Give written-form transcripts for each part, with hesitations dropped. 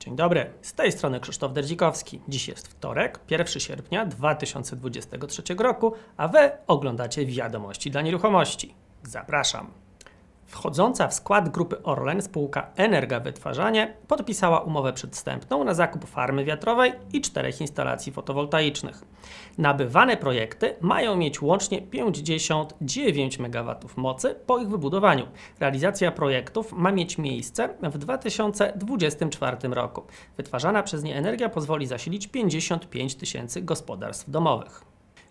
Dzień dobry, z tej strony Krzysztof Derdzikowski. Dziś jest wtorek, 1 sierpnia 2023 roku, a Wy oglądacie Wiadomości dla Nieruchomości. Zapraszam. Wchodząca w skład grupy Orlen spółka Energa Wytwarzanie podpisała umowę przedwstępną na zakup farmy wiatrowej i 4 instalacji fotowoltaicznych. Nabywane projekty mają mieć łącznie 59 MW mocy po ich wybudowaniu. Realizacja projektów ma mieć miejsce w 2024 roku. Wytwarzana przez nie energia pozwoli zasilić 55 tysięcy gospodarstw domowych.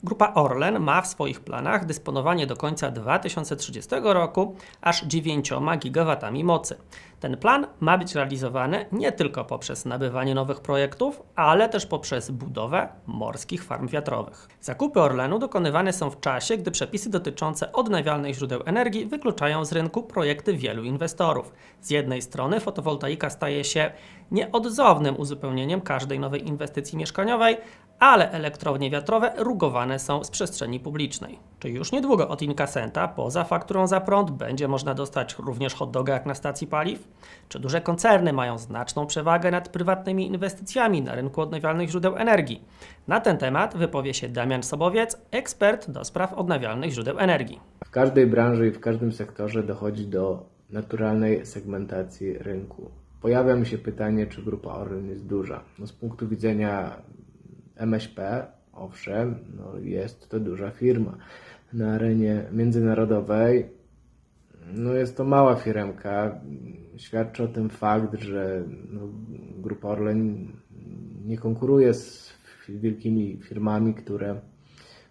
Grupa Orlen ma w swoich planach dysponowanie do końca 2030 roku aż 9 GW mocy. Ten plan ma być realizowany nie tylko poprzez nabywanie nowych projektów, ale też poprzez budowę morskich farm wiatrowych. Zakupy Orlenu dokonywane są w czasie, gdy przepisy dotyczące odnawialnych źródeł energii wykluczają z rynku projekty wielu inwestorów. Z jednej strony fotowoltaika staje się nieodzownym uzupełnieniem każdej nowej inwestycji mieszkaniowej, ale elektrownie wiatrowe rugowane są z przestrzeni publicznej. Czy już niedługo od inkasenta poza fakturą za prąd będzie można dostać również hot doga jak na stacji paliw? Czy duże koncerny mają znaczną przewagę nad prywatnymi inwestycjami na rynku odnawialnych źródeł energii? Na ten temat wypowie się Damian Sobowiec, ekspert do spraw odnawialnych źródeł energii. W każdej branży i w każdym sektorze dochodzi do naturalnej segmentacji rynku. Pojawia mi się pytanie, czy grupa Orlen jest duża. No, z punktu widzenia MŚP, owszem, no jest to duża firma. Na arenie międzynarodowej no jest to mała firemka. Świadczy o tym fakt, że no, grupa Orlen nie konkuruje z wielkimi firmami, które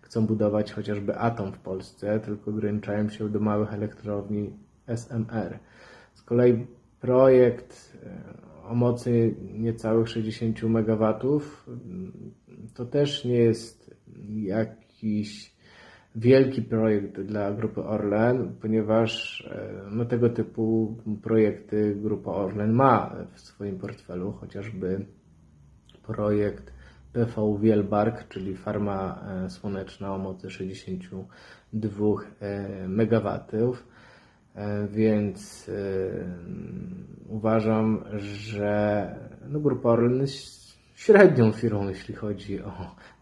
chcą budować chociażby atom w Polsce, tylko ograniczają się do małych elektrowni SMR. Z kolei projekt o mocy niecałych 60 MW to też nie jest jakiś wielki projekt dla grupy Orlen, ponieważ no, tego typu projekty grupa Orlen ma w swoim portfelu, chociażby projekt PV Wielbark, czyli farma słoneczna o mocy 62 MW. Więc uważam, że no, grupa Orlen jest średnią firmą, jeśli chodzi o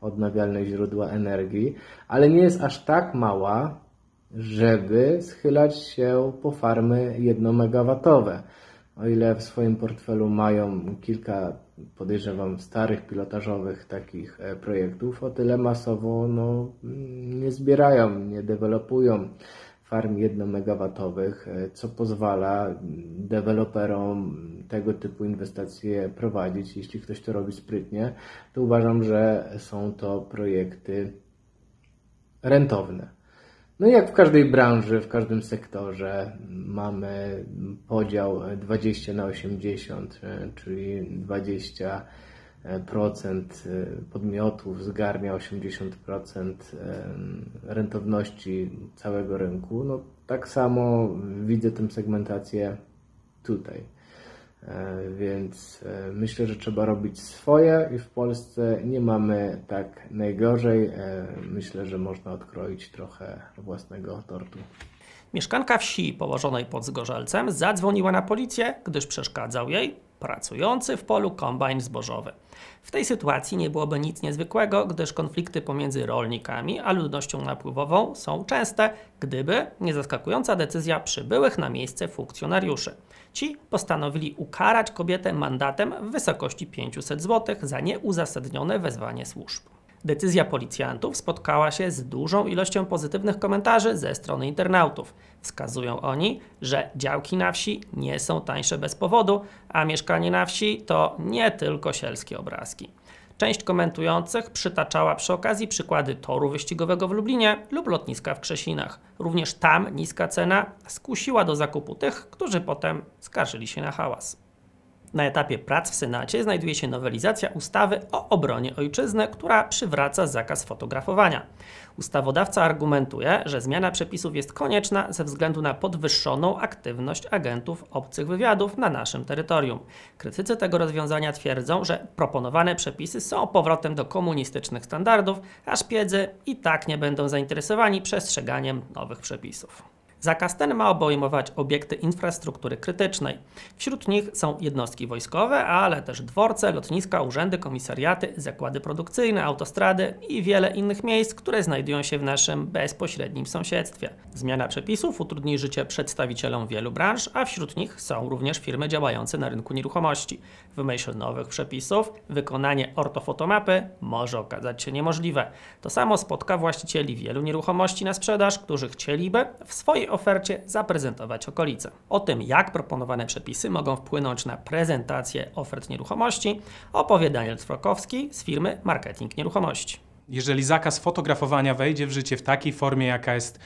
odnawialne źródła energii, ale nie jest aż tak mała, żeby schylać się po farmy 1-megawatowe. O ile w swoim portfelu mają kilka, podejrzewam, starych, pilotażowych takich projektów, o tyle masowo no, nie zbierają, nie dewelopują farm 1-megawatowych, co pozwala deweloperom tego typu inwestycje prowadzić. Jeśli ktoś to robi sprytnie, to uważam, że są to projekty rentowne. No i jak w każdej branży, w każdym sektorze mamy podział 20/80, czyli 20% podmiotów zgarnia 80% rentowności całego rynku. No, tak samo widzę tę segmentację tutaj. Więc myślę, że trzeba robić swoje i w Polsce nie mamy tak najgorzej. Myślę, że można odkroić trochę własnego tortu. Mieszkanka wsi położonej pod Zgorzelcem zadzwoniła na policję, gdyż przeszkadzał jej pracujący w polu kombajn zbożowy. W tej sytuacji nie byłoby nic niezwykłego, gdyż konflikty pomiędzy rolnikami a ludnością napływową są częste, gdyby nie zaskakująca decyzja przybyłych na miejsce funkcjonariuszy. Ci postanowili ukarać kobietę mandatem w wysokości 500 zł za nieuzasadnione wezwanie służb. Decyzja policjantów spotkała się z dużą ilością pozytywnych komentarzy ze strony internautów. Wskazują oni, że działki na wsi nie są tańsze bez powodu, a mieszkanie na wsi to nie tylko sielskie obrazki. Część komentujących przytaczała przy okazji przykłady toru wyścigowego w Lublinie lub lotniska w Krzesinach. Również tam niska cena skusiła do zakupu tych, którzy potem skarżyli się na hałas. Na etapie prac w Senacie znajduje się nowelizacja ustawy o obronie ojczyzny, która przywraca zakaz fotografowania. Ustawodawca argumentuje, że zmiana przepisów jest konieczna ze względu na podwyższoną aktywność agentów obcych wywiadów na naszym terytorium. Krytycy tego rozwiązania twierdzą, że proponowane przepisy są powrotem do komunistycznych standardów, a szpiedzy i tak nie będą zainteresowani przestrzeganiem nowych przepisów. Zakaz ten ma obejmować obiekty infrastruktury krytycznej. Wśród nich są jednostki wojskowe, ale też dworce, lotniska, urzędy, komisariaty, zakłady produkcyjne, autostrady i wiele innych miejsc, które znajdują się w naszym bezpośrednim sąsiedztwie. Zmiana przepisów utrudni życie przedstawicielom wielu branż, a wśród nich są również firmy działające na rynku nieruchomości. W myśl nowych przepisów wykonanie ortofotomapy może okazać się niemożliwe. To samo spotka właścicieli wielu nieruchomości na sprzedaż, którzy chcieliby w swojej ofercie zaprezentować okolice. O tym, jak proponowane przepisy mogą wpłynąć na prezentację ofert nieruchomości, opowie Daniel Tworkowski z firmy Marketing Nieruchomości. Jeżeli zakaz fotografowania wejdzie w życie w takiej formie, jaka jest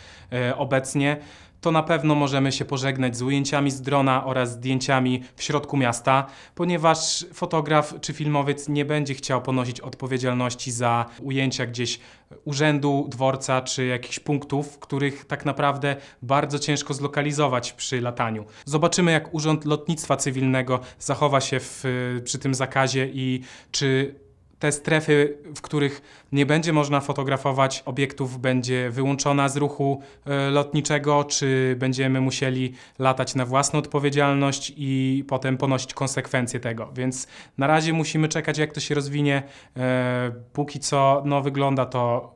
obecnie, to na pewno możemy się pożegnać z ujęciami z drona oraz zdjęciami w środku miasta, ponieważ fotograf czy filmowiec nie będzie chciał ponosić odpowiedzialności za ujęcia gdzieś urzędu, dworca czy jakichś punktów, których tak naprawdę bardzo ciężko zlokalizować przy lataniu. Zobaczymy, jak Urząd Lotnictwa Cywilnego zachowa się przy tym zakazie i czy te strefy, w których nie będzie można fotografować obiektów, będzie wyłączona z ruchu lotniczego, czy będziemy musieli latać na własną odpowiedzialność i potem ponosić konsekwencje tego. Więc na razie musimy czekać, jak to się rozwinie. Póki co wygląda to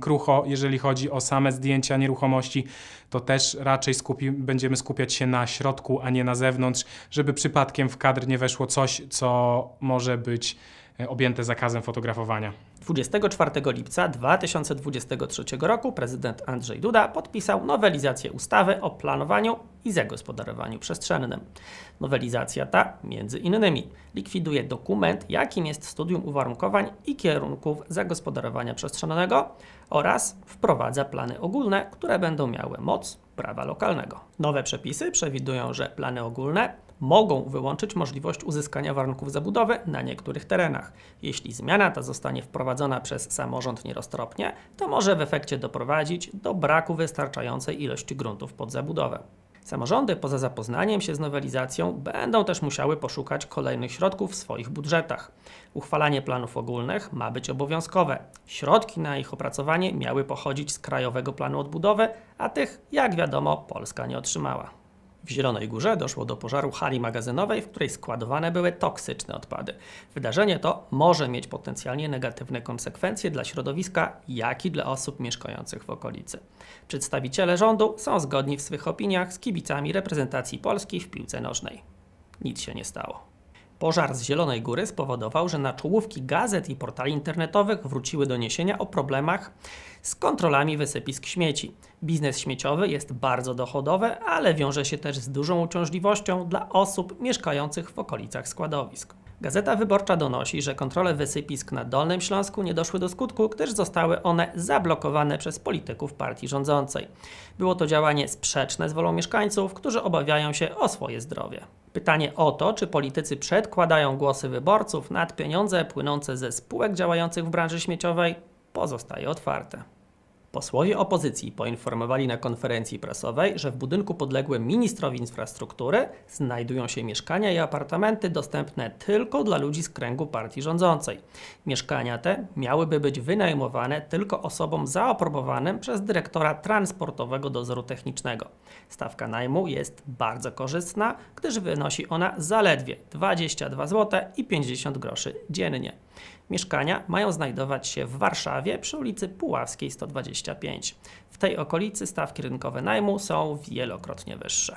krucho. Jeżeli chodzi o same zdjęcia nieruchomości, to też raczej będziemy skupiać się na środku, a nie na zewnątrz, żeby przypadkiem w kadr nie weszło coś, co może być objęte zakazem fotografowania. 24 lipca 2023 roku prezydent Andrzej Duda podpisał nowelizację ustawy o planowaniu i zagospodarowaniu przestrzennym. Nowelizacja ta, między innymi, likwiduje dokument, jakim jest studium uwarunkowań i kierunków zagospodarowania przestrzennego oraz wprowadza plany ogólne, które będą miały moc prawa lokalnego. Nowe przepisy przewidują, że plany ogólne mogą wyłączyć możliwość uzyskania warunków zabudowy na niektórych terenach. Jeśli zmiana ta zostanie wprowadzona przez samorząd nieroztropnie, to może w efekcie doprowadzić do braku wystarczającej ilości gruntów pod zabudowę. Samorządy, poza zapoznaniem się z nowelizacją, będą też musiały poszukać kolejnych środków w swoich budżetach. Uchwalanie planów ogólnych ma być obowiązkowe. Środki na ich opracowanie miały pochodzić z Krajowego Planu Odbudowy, a tych, jak wiadomo, Polska nie otrzymała. W Zielonej Górze doszło do pożaru hali magazynowej, w której składowane były toksyczne odpady. Wydarzenie to może mieć potencjalnie negatywne konsekwencje dla środowiska, jak i dla osób mieszkających w okolicy. Przedstawiciele rządu są zgodni w swych opiniach z kibicami reprezentacji Polski w piłce nożnej. Nic się nie stało. Pożar z Zielonej Góry spowodował, że na czołówki gazet i portali internetowych wróciły doniesienia o problemach z kontrolami wysypisk śmieci. Biznes śmieciowy jest bardzo dochodowy, ale wiąże się też z dużą uciążliwością dla osób mieszkających w okolicach składowisk. Gazeta Wyborcza donosi, że kontrole wysypisk na Dolnym Śląsku nie doszły do skutku, gdyż zostały one zablokowane przez polityków partii rządzącej. Było to działanie sprzeczne z wolą mieszkańców, którzy obawiają się o swoje zdrowie. Pytanie o to, czy politycy przedkładają głosy wyborców nad pieniądze płynące ze spółek działających w branży śmieciowej, pozostaje otwarte. Posłowie opozycji poinformowali na konferencji prasowej, że w budynku podległym ministrowi infrastruktury znajdują się mieszkania i apartamenty dostępne tylko dla ludzi z kręgu partii rządzącej. Mieszkania te miałyby być wynajmowane tylko osobom zaaprobowanym przez dyrektora Transportowego Dozoru Technicznego. Stawka najmu jest bardzo korzystna, gdyż wynosi ona zaledwie 22,50 zł dziennie. Mieszkania mają znajdować się w Warszawie przy ulicy Puławskiej 125. W tej okolicy stawki rynkowe najmu są wielokrotnie wyższe.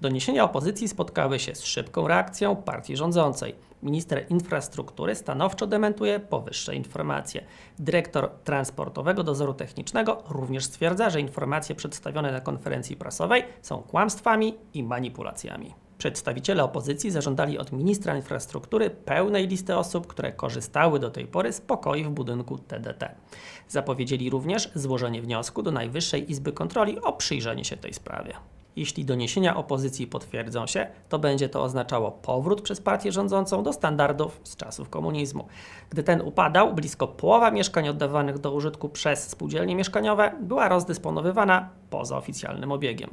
Doniesienia opozycji spotkały się z szybką reakcją partii rządzącej. Minister infrastruktury stanowczo dementuje powyższe informacje. Dyrektor Transportowego Dozoru Technicznego również stwierdza, że informacje przedstawione na konferencji prasowej są kłamstwami i manipulacjami. Przedstawiciele opozycji zażądali od ministra infrastruktury pełnej listy osób, które korzystały do tej pory z pokoi w budynku TDT. Zapowiedzieli również złożenie wniosku do Najwyższej Izby Kontroli o przyjrzenie się tej sprawie. Jeśli doniesienia opozycji potwierdzą się, to będzie to oznaczało powrót przez partię rządzącą do standardów z czasów komunizmu. Gdy ten upadał, blisko połowa mieszkań oddawanych do użytku przez spółdzielnie mieszkaniowe była rozdysponowywana poza oficjalnym obiegiem.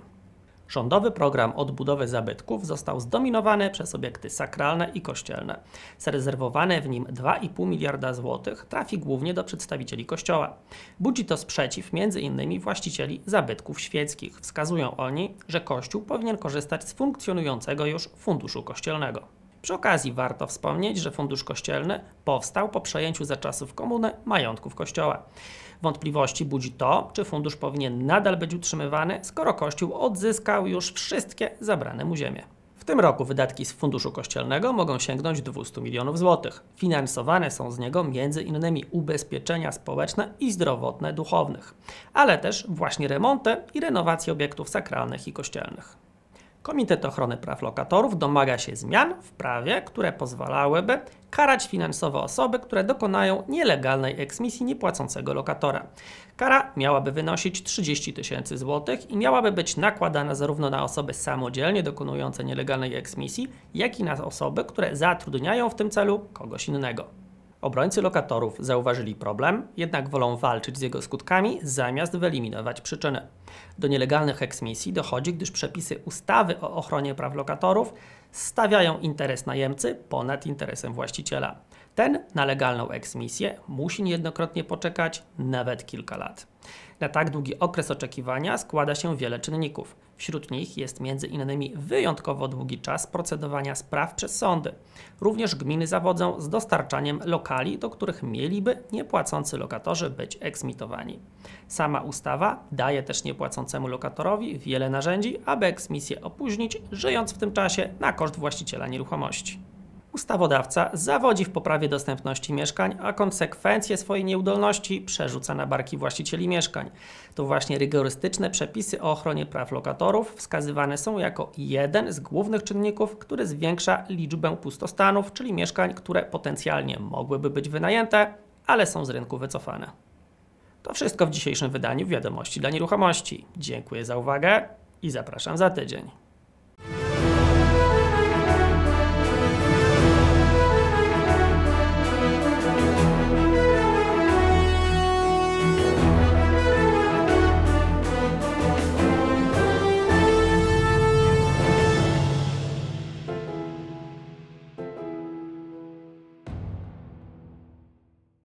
Rządowy program odbudowy zabytków został zdominowany przez obiekty sakralne i kościelne. Zarezerwowane w nim 2,5 miliarda złotych trafi głównie do przedstawicieli Kościoła. Budzi to sprzeciw m.in. właścicieli zabytków świeckich. Wskazują oni, że Kościół powinien korzystać z funkcjonującego już Funduszu Kościelnego. Przy okazji warto wspomnieć, że Fundusz Kościelny powstał po przejęciu za czasów komuny majątków Kościoła. Wątpliwości budzi to, czy fundusz powinien nadal być utrzymywany, skoro Kościół odzyskał już wszystkie zabrane mu ziemie. W tym roku wydatki z Funduszu Kościelnego mogą sięgnąć 200 milionów złotych. Finansowane są z niego m.in. ubezpieczenia społeczne i zdrowotne duchownych, ale też właśnie remonty i renowacje obiektów sakralnych i kościelnych. Komitet Ochrony Praw Lokatorów domaga się zmian w prawie, które pozwalałyby karać finansowo osoby, które dokonają nielegalnej eksmisji niepłacącego lokatora. Kara miałaby wynosić 30 tysięcy złotych i miałaby być nakładana zarówno na osoby samodzielnie dokonujące nielegalnej eksmisji, jak i na osoby, które zatrudniają w tym celu kogoś innego. Obrońcy lokatorów zauważyli problem, jednak wolą walczyć z jego skutkami, zamiast wyeliminować przyczyny. Do nielegalnych eksmisji dochodzi, gdyż przepisy ustawy o ochronie praw lokatorów stawiają interes najemcy ponad interesem właściciela. Ten na legalną eksmisję musi niejednokrotnie poczekać nawet kilka lat. Na tak długi okres oczekiwania składa się wiele czynników. Wśród nich jest m.in. wyjątkowo długi czas procedowania spraw przez sądy. Również gminy zawodzą z dostarczaniem lokali, do których mieliby niepłacący lokatorzy być eksmitowani. Sama ustawa daje też niepłacącemu lokatorowi wiele narzędzi, aby eksmisję opóźnić, żyjąc w tym czasie na koszt właściciela nieruchomości. Ustawodawca zawodzi w poprawie dostępności mieszkań, a konsekwencje swojej nieudolności przerzuca na barki właścicieli mieszkań. To właśnie rygorystyczne przepisy o ochronie praw lokatorów wskazywane są jako jeden z głównych czynników, który zwiększa liczbę pustostanów, czyli mieszkań, które potencjalnie mogłyby być wynajęte, ale są z rynku wycofane. To wszystko w dzisiejszym wydaniu Wiadomości dla Nieruchomości. Dziękuję za uwagę i zapraszam za tydzień.